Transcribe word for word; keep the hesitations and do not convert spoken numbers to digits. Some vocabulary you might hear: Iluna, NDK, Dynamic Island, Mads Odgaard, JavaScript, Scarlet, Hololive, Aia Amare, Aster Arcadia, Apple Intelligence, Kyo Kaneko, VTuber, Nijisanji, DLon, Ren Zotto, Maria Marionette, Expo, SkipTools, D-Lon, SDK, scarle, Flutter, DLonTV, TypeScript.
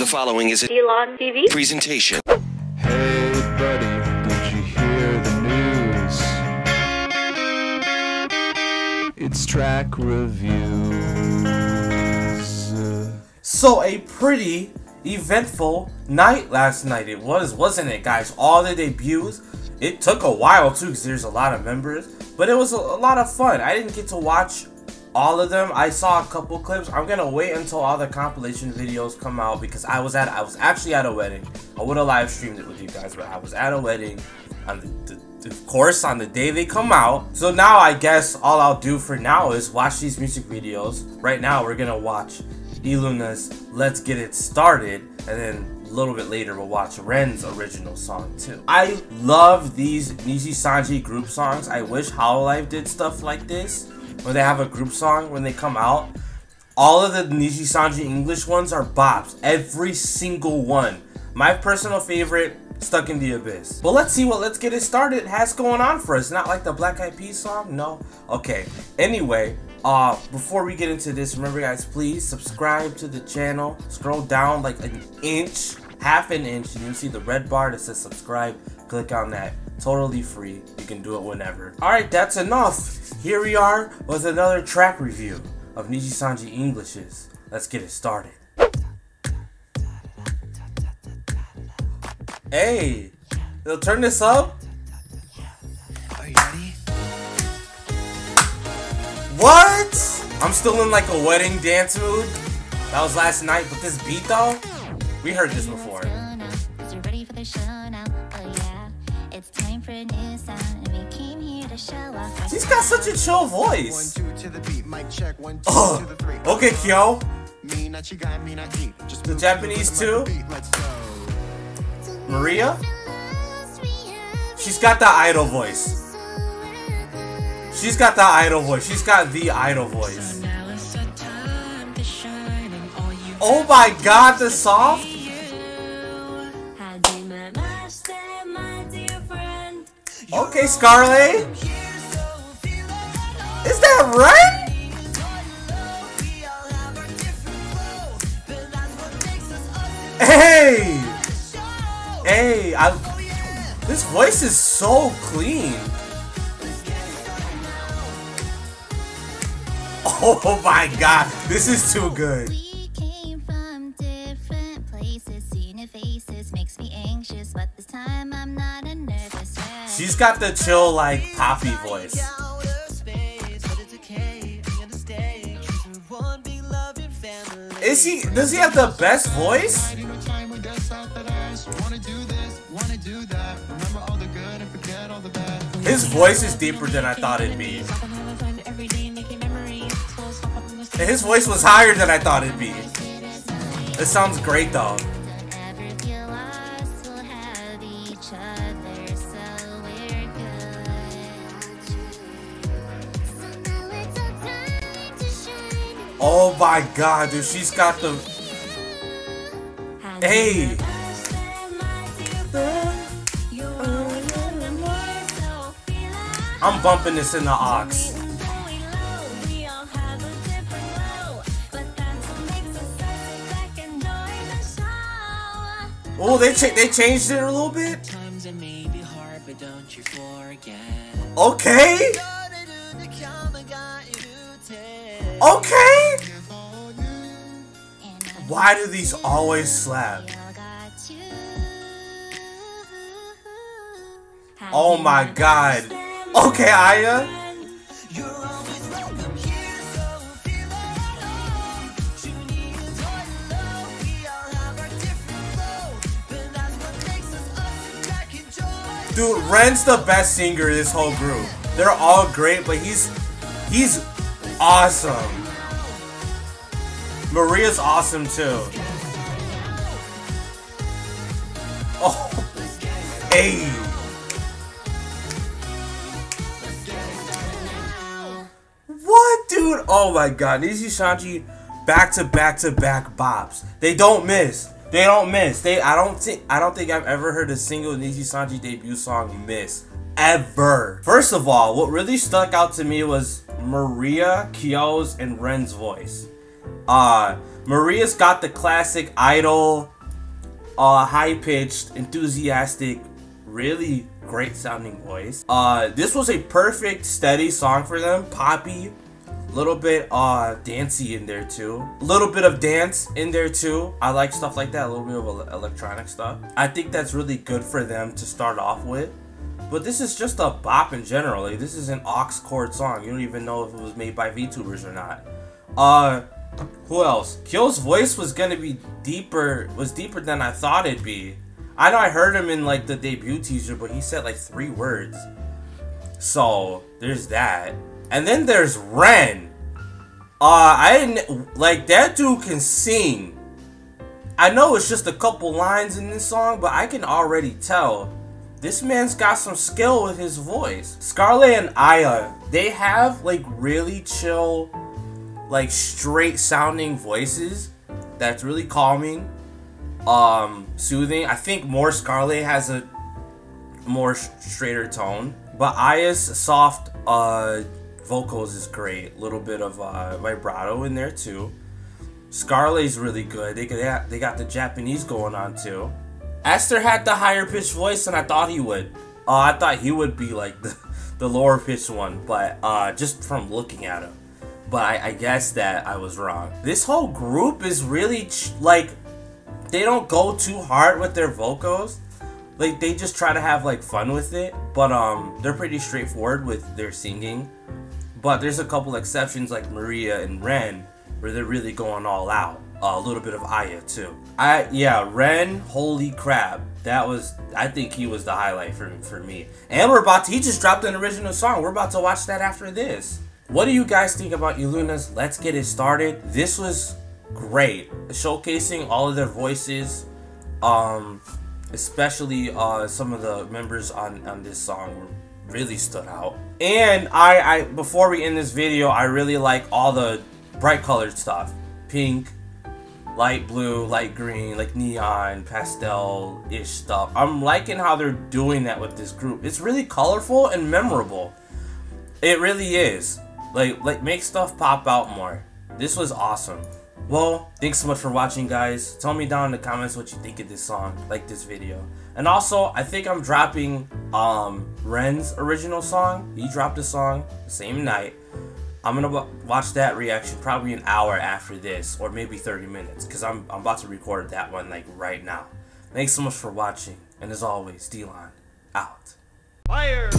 The following is a D Lon T V presentation. Hey buddy, did you hear the news? It's track reviews. So a pretty eventful night last night it was, wasn't it guys? All the debuts. It took a while too because there's a lot of members, but it was a, a lot of fun. I didn't get to watch all of them. I saw a couple clips. I'm gonna wait until all the compilation videos come out because I was at I was actually at a wedding. I would have live streamed it with you guys, but I was at a wedding on the, the, the course on the day they come out. So now I guess all I'll do for now is watch these music videos. Right now we're gonna watch DLon's Let's Get It Started, and then a little bit later we'll watch Ren's original song too. I love these Nijisanji group songs. I wish Hololive did stuff like this, where they have a group song when they come out. All of the Nijisanji English ones are bops, every single one. My personal favorite, Stuck in the Abyss. But let's see what Let's Get It Started has going on for us. Not like the Black Eyed Peas song, no? Okay, anyway, uh, before we get into this, remember guys, please subscribe to the channel. Scroll down like an inch, half an inch, and you'll see the red bar that says subscribe. Click on that. Totally free. You can do it whenever. Alright, that's enough. Here we are with another track review of Nijisanji English's Let's Get It Started. Hey, they'll turn this up. Are you ready? What? I'm still in like a wedding dance mood. That was last night, but this beat though, we heard this before. She's got such a chill voice. Oh, okay, Kyo. The Japanese too. Maria? She's got the idol voice. She's got the idol voice. She's got the idol voice. Oh my god, the soft? Okay, Scarlet. Is that right? Hey! Hey, I, this voice is so clean. Oh my god, this is too good. We came from different places, seeing your faces makes me anxious, but this time I'm not a nervous wreck. She's got the chill, like, poppy voice. Is he, does he have the best voice? His voice is deeper than I thought it'd be. And his voice was higher than I thought it'd be. It sounds great though. Oh my god, dude, she's got the... Hey! I'm bumping this in the aux. Oh, they cha they changed it a little bit. Okay. Okay. Why do these always slap? Oh my god. Okay, Aia. Dude, Ren's the best singer in this whole group. They're all great, but he's he's awesome. Maria's awesome too. Oh, hey. Oh my god, Nijisanji back to back to back bops. They don't miss. They don't miss. They I don't think I don't think I've ever heard a single Nijisanji debut song miss. Ever. First of all, what really stuck out to me was Maria, Kyo's, and Ren's voice. Uh Maria's got the classic idol, uh, high-pitched, enthusiastic, really great sounding voice. Uh, this was a perfect steady song for them. Poppy, a little bit uh, dancey in there too. A little bit of dance in there too. I like stuff like that, a little bit of electronic stuff. I think that's really good for them to start off with. But this is just a bop in general. Like, this is an aux chord song. You don't even know if it was made by VTubers or not. Uh, who else? Kyo's voice was gonna be deeper, was deeper than I thought it'd be. I know I heard him in like the debut teaser, but he said like three words. So there's that. And then there's Ren. Uh, I didn't, like, that dude can sing. I know it's just a couple lines in this song, but I can already tell this man's got some skill with his voice. Scarlet and Aia, they have like really chill, like straight sounding voices that's really calming, um soothing. I think more Scarlet has a more straighter tone, but Aya's soft uh vocals is great. Little bit of uh vibrato in there too. Scarlet's really good. They could have, they got the Japanese going on too. Aster had the higher pitched voice than I thought he would. uh, I thought he would be like the, the lower pitched one, but uh just from looking at him. But I, I guess that I was wrong. This whole group is really, ch like, they don't go too hard with their vocals. Like, they just try to have, like, fun with it. But, um, they're pretty straightforward with their singing. But there's a couple exceptions, like Maria and Ren, where they're really going all out. Uh, a little bit of Aia, too. I, yeah, Ren, holy crap. That was, I think he was the highlight for, for me. And we're about to, he just dropped an original song. We're about to watch that after this. What do you guys think about Iluna's Let's Get It Started? This was great, showcasing all of their voices, um, especially uh, some of the members on, on this song really stood out. And I, I, before we end this video, I really like all the bright colored stuff. Pink, light blue, light green, like neon, pastel-ish stuff. I'm liking how they're doing that with this group. It's really colorful and memorable. It really is. Like, like, make stuff pop out more. This was awesome. Well, thanks so much for watching, guys. Tell me down in the comments what you think of this song, like this video. And also, I think I'm dropping um, Ren's original song. He dropped a song the same night. I'm gonna watch that reaction probably an hour after this, or maybe thirty minutes, because I'm, I'm about to record that one, like, right now. Thanks so much for watching, and as always, D-Lon, out. Fire!